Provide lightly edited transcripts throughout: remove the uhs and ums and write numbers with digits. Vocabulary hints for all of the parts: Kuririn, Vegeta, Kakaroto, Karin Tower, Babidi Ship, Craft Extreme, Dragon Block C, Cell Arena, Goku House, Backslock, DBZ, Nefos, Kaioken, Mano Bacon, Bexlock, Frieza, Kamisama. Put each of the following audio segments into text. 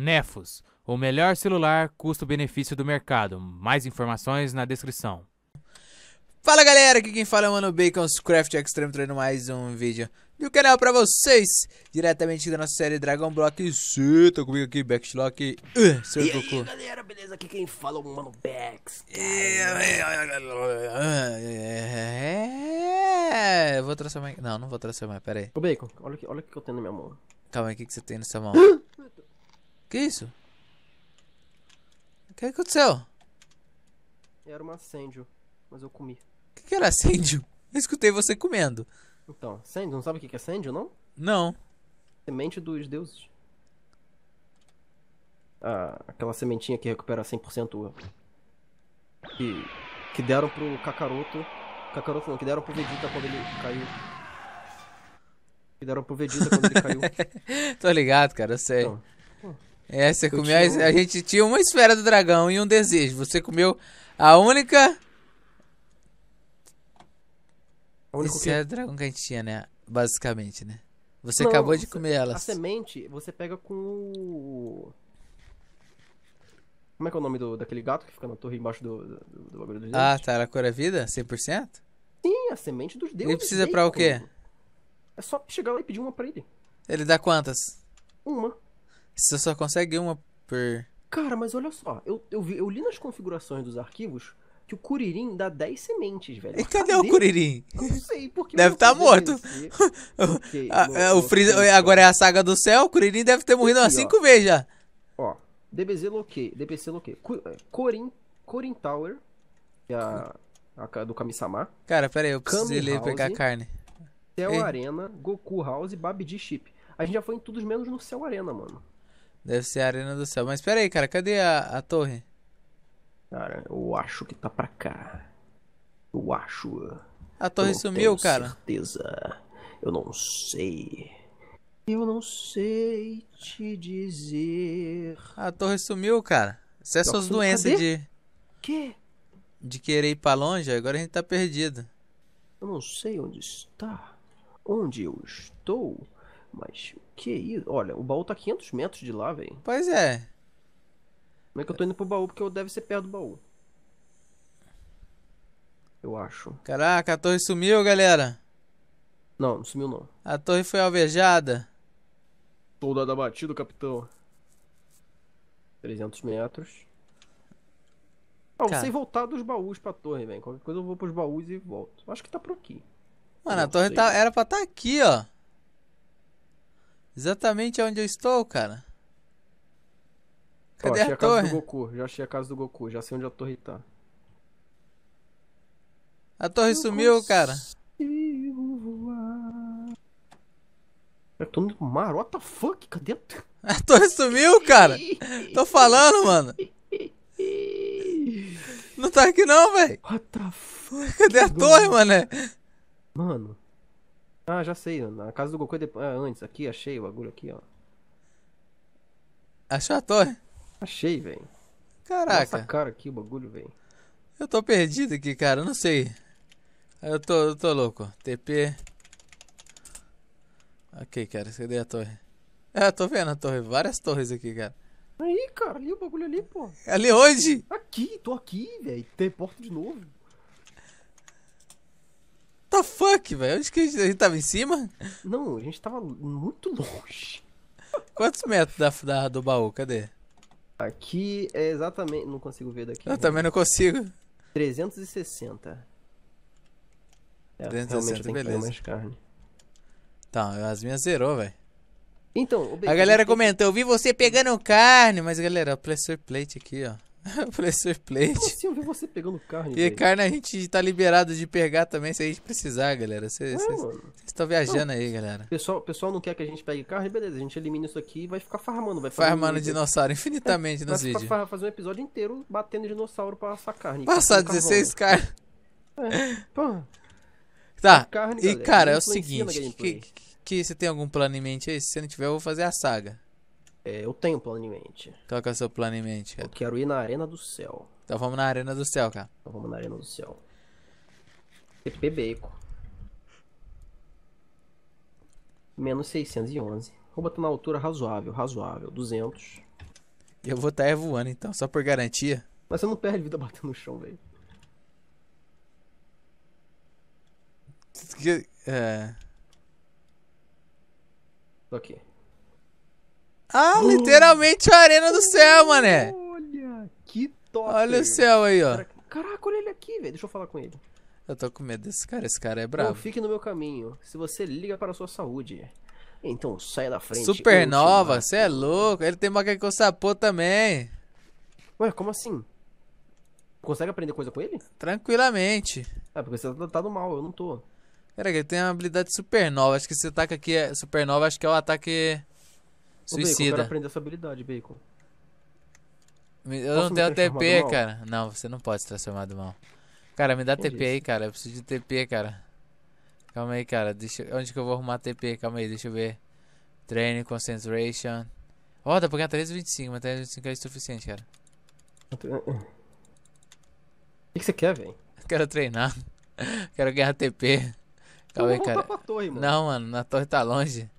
Nefos, o melhor celular custo-benefício do mercado. Mais informações na descrição. Fala galera, aqui quem fala é o Mano Bacon, Craft Extreme, trazendo mais um vídeo do canal pra vocês, diretamente da nossa série Dragon Block C. Tô comigo aqui, Backslock, seu Goku. E aí galera, beleza? Aqui quem fala é o Mano Bex. Eu vou traçar mais. Não, não vou traçar mais, pera aí. Ô Bacon, olha o que eu tenho na minha mão. Calma aí, o que você tem nessa mão? Que isso? O que aconteceu? Era uma sêndio, mas eu comi. O que era sêndio? Eu escutei você comendo. Então, sêndio, não sabe o que é sêndio, não? Não. Semente dos deuses. Ah, aquela sementinha que recupera 100%. Que deram pro Kakaroto. Kakaroto não, que deram pro Vegeta quando ele caiu. Que deram pro Vegeta quando ele caiu. Tô ligado, cara, eu sei. Então, é, você comeu. A gente tinha uma esfera do dragão e um desejo. Você comeu a única. A única esfera do dragão que a gente tinha, né? Basicamente, né? Você não, acabou de comer elas. A semente você pega com o. Como é que é o nome daquele gato que fica na torre embaixo do bagulho dos deuses? Ah, tá. Ela cura a vida? 100%? Sim, a semente dos deuses. Ele precisa pra o quê? É só chegar lá e pedir uma pra ele. Ele dá quantas? Uma. Você só consegue uma por... Cara, mas olha só, eu li nas configurações dos arquivos que o Kuririn dá 10 sementes, velho. E cadê o Kuririn? Eu não sei, porque... Deve estar morto. Okay, o Frieza, agora é a saga do céu, o Kuririn deve ter morrido umas 5 vezes já. Ó, DBZ loquei, DBC loquei. Karin Tower, que é a do Kamisama. Cara, pera aí, eu preciso ir ali pegar a carne. Cell Arena, Goku House e Babidi Ship. A gente já foi em todos menos no Cell Arena, mano. Deve ser a Arena do Céu. Mas pera aí, cara, cadê a torre? Cara, eu acho que tá pra cá. Eu acho. A torre sumiu, cara. Eu não tenho certeza. Eu não sei. Eu não sei te dizer. A torre sumiu, cara. Isso é suas doenças de... Que? De querer ir pra longe, agora a gente tá perdido. Eu não sei onde está. Onde eu estou... Mas que isso? Olha, o baú tá 500 metros de lá, velho. Pois é. Como é que eu tô indo pro baú? Porque eu deve ser perto do baú. Eu acho. Caraca, a torre sumiu, galera. Não, não sumiu não. A torre foi alvejada. Soldado abatido, capitão. 300 metros. Ah, eu sei voltar dos baús pra torre, velho. Qualquer coisa eu vou pros baús e volto. Acho que tá por aqui. Mano, a torre era pra tá aqui, ó. Exatamente onde eu estou, cara. Cadê a torre? Casa do Goku. Já achei a casa do Goku. Já sei onde a torre tá. A torre sumiu, cara. Eu tô no mar. What the fuck? Cadê a torre? A torre sumiu, cara. Tô falando, mano. Não tá aqui não, velho. What the fuck? Cadê a torre, mané? Mano. Ah, já sei, na casa do Goku é depois. Ah, antes, aqui, achei o bagulho aqui, ó. Achou a torre? Achei, velho. Caraca. Nossa, cara, aqui o bagulho, velho. Eu tô perdido aqui, cara, eu não sei. Eu tô louco. TP. Ok, cara, cadê a torre? Ah, tô vendo a torre, várias torres aqui, cara. Aí, cara, ali o bagulho ali, pô. Ali onde? Aqui, tô aqui, velho. Teleporto de novo. What the fuck, velho? Onde que a gente tava em cima? Não, a gente tava muito longe. Quantos metros do baú? Cadê? Aqui é exatamente... Não consigo ver daqui. Eu também não consigo. 360. É, 360, beleza. Então, as minhas zerou, velho. Então, a galera comentou, eu vi você pegando carne. Mas, galera, o pressure plate aqui, ó. Pressure plate. Assim, eu vi você pegando carne. E véio. Carne a gente tá liberado de pegar também se a gente precisar, galera. Vocês estão viajando não, aí, galera. O pessoal não quer que a gente pegue carne, beleza. A gente elimina isso aqui e vai ficar farmando. Vai farmando dinossauro infinitamente nos vídeos. Vai fazer um episódio inteiro batendo dinossauro pra assar carne. Passar 16 carnes. É, pô. Tá, carne, e galera, cara, é o seguinte. Que você tem algum plano em mente aí? Se você não tiver, eu vou fazer a saga. Eu tenho plano em mente. Qual que é o seu plano em mente, cara? Eu quero ir na Arena do Céu. Então vamos na Arena do Céu, cara. Então vamos na Arena do Céu. TP Bacon. Menos 611. Vou botar na altura razoável, 200. Eu vou estar voando então, só por garantia. Mas você não perde vida batendo no chão, velho. É... Aqui. Ah, literalmente a arena do céu, mané. Olha, que top. Olha o céu aí, ó. Caraca, olha ele aqui, velho. Deixa eu falar com ele. Eu tô com medo desse cara. Esse cara é brabo. Não fique no meu caminho. Se você liga para a sua saúde, então sai da frente. Supernova, você é louco. Ele tem macaco com sapô também. Ué, como assim? Consegue aprender coisa com ele? Tranquilamente. Ah, porque você tá do mal, eu não tô. Peraí, ele tem uma habilidade supernova. Acho que esse ataque aqui é supernova, acho que é o ataque suicida. Bacon, eu quero aprender essa habilidade, Bacon. Eu não tenho TP, cara. Não, você não pode se transformar do mal. Cara, me dá TP aí, cara. Eu preciso de TP, cara. Calma aí, cara. Deixa... Onde que eu vou arrumar TP? Calma aí, deixa eu ver. Training, concentration. Ó, dá pra ganhar 325, mas 325 é insuficiente, cara. O que você quer, velho? Quero treinar. Quero ganhar TP. Calma aí, cara. Pra torre, mano. Não, mano, na torre tá longe.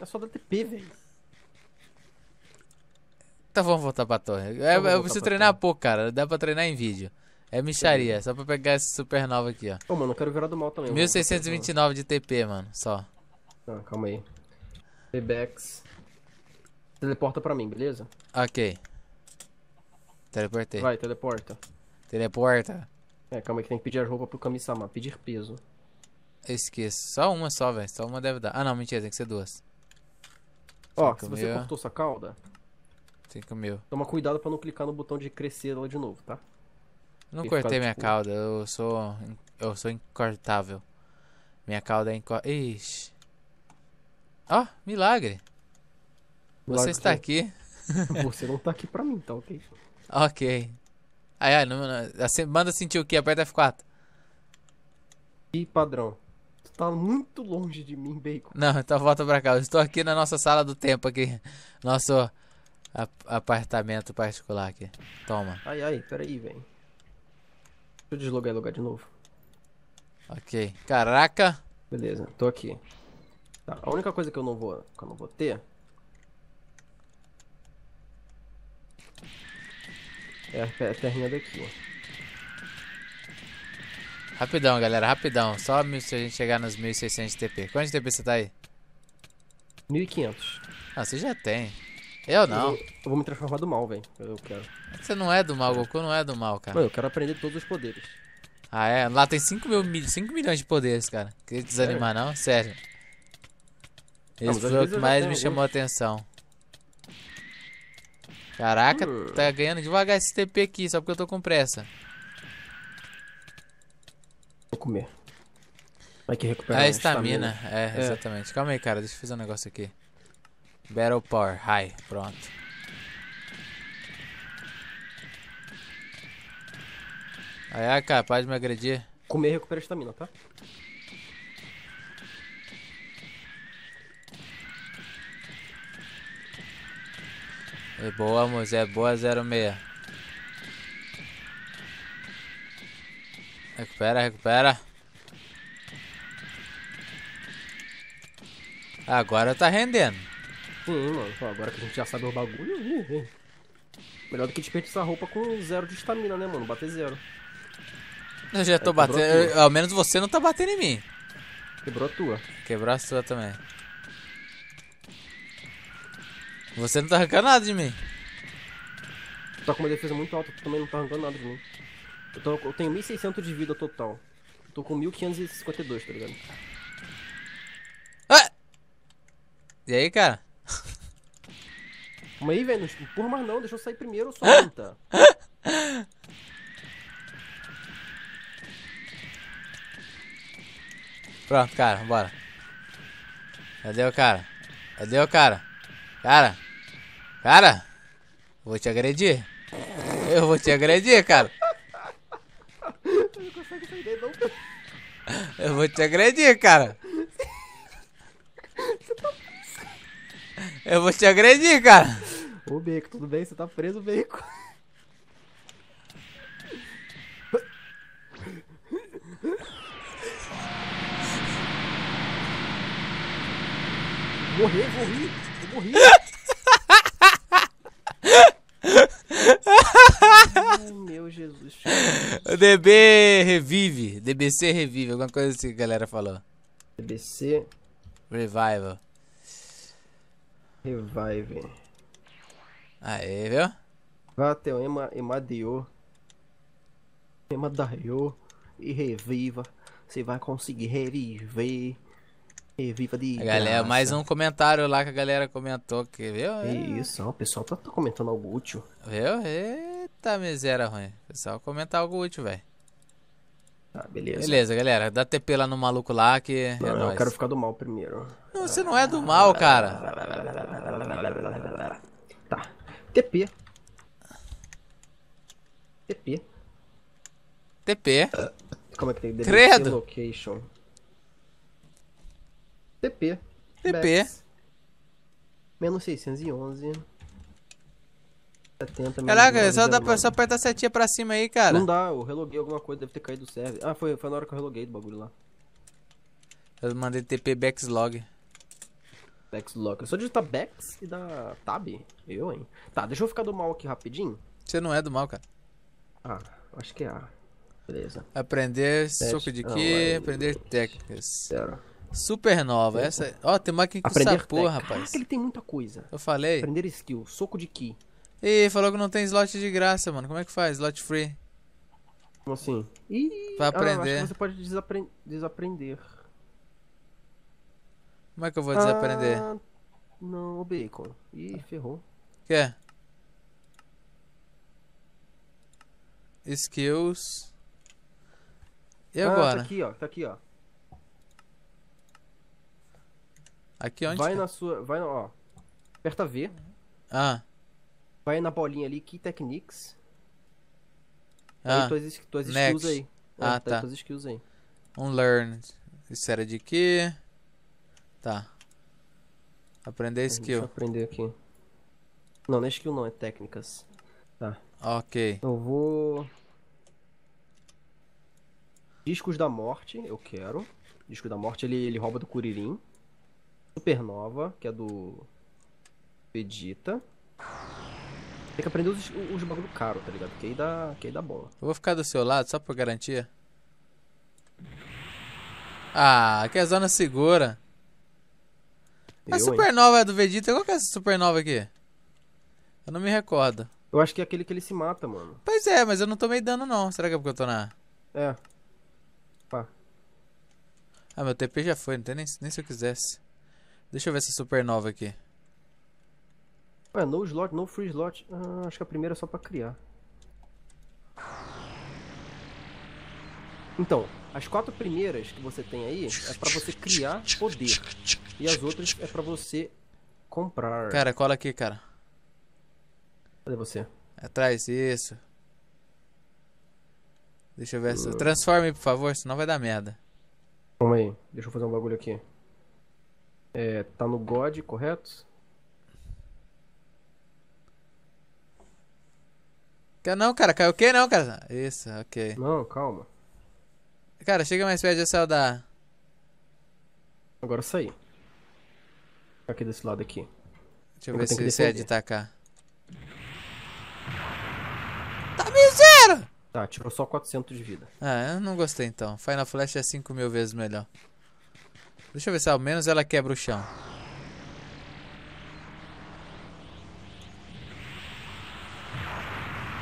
É só dar TP, velho. Tá, vamos voltar pra torre. Eu preciso treinar pouco, cara. Dá pra treinar em vídeo. É micharia, só pra pegar esse supernova aqui, ó. Ô, mano, eu quero virar do mal também. 1629 de TP, mano, só. Ah, calma aí. Payback. Teleporta pra mim, beleza? Ok. Teleportei. Vai, teleporta. Teleporta. É, calma aí que tem que pedir as roupas pro Kamisama. Pedir peso. Esqueço. Só uma só, velho. Só uma deve dar. Ah, não, mentira. Tem que ser duas. Ó, se você cortou sua cauda... 5.000. Toma cuidado pra não clicar no botão de crescer lá de novo, tá? Não tem cortei minha cauda. Eu sou incortável. Minha cauda é incortável. Ixi. Ó, milagre. Você está aqui. Você não tá aqui pra mim, tá ok? Ok. Ai, não, manda sentir o que? Aperta F4. Ih, padrão. Tu tá muito longe de mim, Bacon. Não, então volta pra cá. Eu estou aqui na nossa sala do tempo aqui. Nosso apartamento particular aqui. Toma. Ai, ai, peraí, velho. Deixa eu deslogar e logar de novo. Ok. Caraca. Beleza, tô aqui. Tá, a única coisa que eu não vou ter... É a terrinha daqui. Rapidão, galera, rapidão. Só se a gente chegar nos 1600 TP. Quanto de TP você tá aí? 1500. Ah, você já tem. Eu não. Eu vou me transformar do mal, velho. Eu quero. Você não é do mal, Goku não é do mal, cara. Mano, eu quero aprender todos os poderes. Ah, é? Lá tem 5 milhões de poderes, cara. Queria desanimar, não? Sério. Esse foi o que mais me chamou a atenção. Caraca, tá ganhando devagar esse TP aqui, só porque eu tô com pressa. Vou comer. Vai que recuperar a estamina. É, exatamente. Calma aí, cara, deixa eu fazer um negócio aqui. Battle Power High, pronto. Aí, cara, para de me agredir. Comer e recupera a estamina, tá? É boa, moça, é boa, 06. Recupera, recupera. Agora tá rendendo. Sim, mano. Agora que a gente já sabe o bagulho. Melhor do que desperdiçar roupa com 0 de estamina, né, mano? Bater 0. Eu já tô batendo. Ao menos você não tá batendo em mim. Quebrou a tua. Quebrou a sua também. Você não tá arrancando nada de mim. Tá com uma defesa muito alta, tu também não tá arrancando nada de mim. Eu tenho 1.600 de vida total. Eu tô com 1.552, tá ligado? Ah! E aí, cara? Calma aí, velho, não empurra mais não, deixa eu sair primeiro, só aguenta. Pronto, cara, bora. Cadê o cara? Cadê o cara? Cara! Cara! Vou te agredir! Eu vou te agredir, cara! Eu não consigo entender, não. Eu vou te agredir, cara! Você tá preso! Eu vou te agredir, cara! Ô, Bacon, tudo bem? Você tá preso, Bacon! Morri! Eu morri! BBB revive. DBC revive. Alguma coisa assim que a galera falou. DBC. Revival. Revive. Aê, viu? Bateu Emadiô. Emadaiô. E reviva. Você vai conseguir reviver. Reviva de graça. Galera, mais um comentário lá que a galera comentou. Que, viu? Isso, o pessoal tá comentando algo útil. Viu? Eita miséria ruim. O pessoal comenta algo útil, velho. Tá, beleza. Beleza, galera. Dá TP lá no maluco lá que não, é nóis. Eu quero ficar do mal primeiro. Não, você não é do mal, cara. Tá. TP. TP. TP. Como é que tem? Credo. Location. TP. TP. -611. 70, caraca, só apertar a setinha pra cima aí, cara. Não dá, eu reloguei alguma coisa, deve ter caído do server. Ah, foi na hora que eu reloguei do bagulho lá. Eu mandei TP Backslock. Backslock. Eu só digitar Backs e dá Tab. Eu, hein. Tá, deixa eu ficar do mal aqui rapidinho. Você não é do mal, cara. Ah, acho que é A. Beleza. Aprender soco de que? Aprender técnicas. Supernova, essa. Ó, tem máquina que aprender essa porra, rapaz. Ele tem muita coisa. Eu falei. Aprender skill, soco de ki. Ih, falou que não tem slot de graça, mano. Como é que faz? Slot free. Como assim? Ih, pra aprender. Acho que você pode desaprender. Como é que eu vou desaprender? Não, o Bacon. Ih, ferrou. Que? Skills. E agora? Tá aqui, ó. Tá aqui, ó. Aqui onde? Vai na sua. Vai na. Ó. Aperta V. Ah. Vai na bolinha ali, Key Techniques. Ah. Aí tuas skills aí. Ah, tá. Tuas skills aí. Unlearn. Isso era de que? Tá. Aprender skill. Deixa eu aprender aqui. Não, não é skill, não. É técnicas. Tá. Ok. Eu vou. Discos da Morte, eu quero. Disco da Morte, ele rouba do Kuririn. Supernova, que é do Vegeta. Tem que aprender os bagulho caro, tá ligado? Que aí dá bola. Eu vou ficar do seu lado, só por garantia. Ah, aqui é a zona segura. A Supernova é do Vegeta. Qual que é essa Supernova aqui? Eu não me recordo. Eu acho que é aquele que ele se mata, mano. Pois é, mas eu não tomei dano, não. Será que é porque eu tô na... É. Pá. Ah, meu TP já foi. Não tem nem se eu quisesse. Deixa eu ver essa Supernova aqui. Ué, no slot, no free slot. Ah, acho que a primeira é só pra criar. Então, as 4 primeiras que você tem aí é pra você criar poder. E as outras é pra você comprar. Cara, cola aqui, cara. Cadê você? Atrás, isso. Deixa eu ver essa. Transforma aí, por favor, senão vai dar merda. Calma aí, deixa eu fazer um bagulho aqui. É, tá no God, correto? Não, cara, caiu o quê? Não, cara. Isso, ok. Não, calma. Cara, chega mais perto de saudar. Agora saí. Aqui desse lado aqui. Deixa eu ver se você é de tacar. Tá miséria! Tá, tirou só 400 de vida. Ah, eu não gostei então. Final Flash é 5.000 vezes melhor. Deixa eu ver se ao menos ela quebra o chão.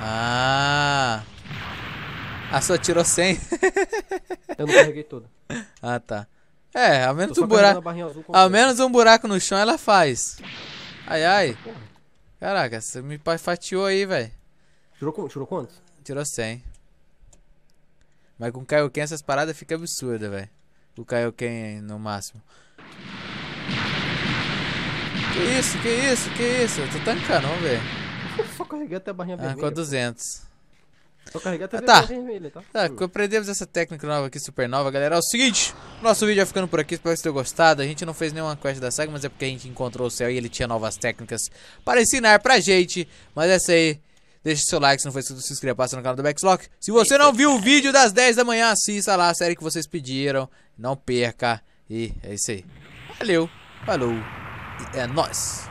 Ah! Ah, só tirou 100. Eu não carreguei tudo. Ah, tá. É, ao menos um buraco. Ao menos um buraco no chão ela faz. Ai, ai. Caraca, você me fatiou aí, velho. Tirou quanto? Tirou 100. Mas com Kaioken essas paradas fica absurda, velho. O Kaioken no máximo. Que isso, que isso, que isso? Eu tô tancando, vamos ver. Eu só carreguei até a barrinha vermelha. Ah, com 200. Só carreguei até a barrinha vermelha, tá? Tá, aprendemos essa técnica nova aqui, supernova, galera. É o seguinte, nosso vídeo vai ficando por aqui, espero que vocês tenham gostado. A gente não fez nenhuma quest da saga, mas é porque a gente encontrou o céu e ele tinha novas técnicas para ensinar pra gente. Mas essa aí, deixe seu like, se não for inscrito, se inscreva no canal do Bexlock. Se você não viu o vídeo das 10 da manhã, assista lá a série que vocês pediram. Não perca. E é isso aí. Valeu, falou, e é nóis.